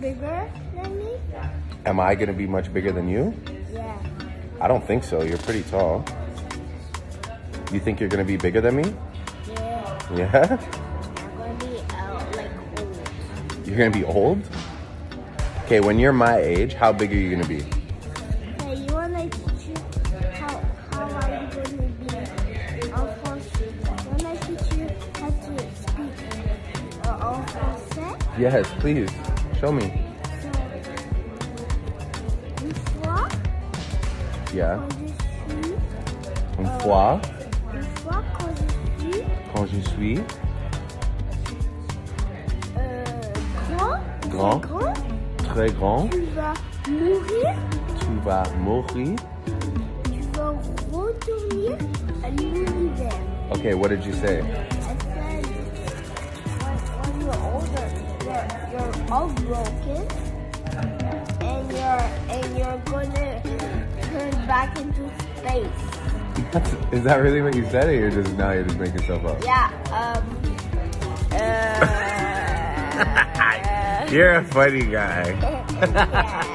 Bigger than me? Am I gonna be much bigger than you? Yeah. I don't think so. You're pretty tall. You think you're gonna be bigger than me? Yeah. Yeah? I'm gonna be like old. You're gonna be old? Okay, when you're my age, how big are you gonna be? Okay, you wanna teach how I'm gonna be? I'll force you. When I teach you how to speak, I'll force it. Yes, please. Show me. So, une fois. Yeah. Une fois quand je suis. Grand. Très grand. Tu vas mourir. Tu vas retourner à l'univers. Okay, what did you say? You're all broken, and you're gonna turn back into space. Is that really what you said, or you're just making stuff up? Yeah. You're a funny guy. Yeah.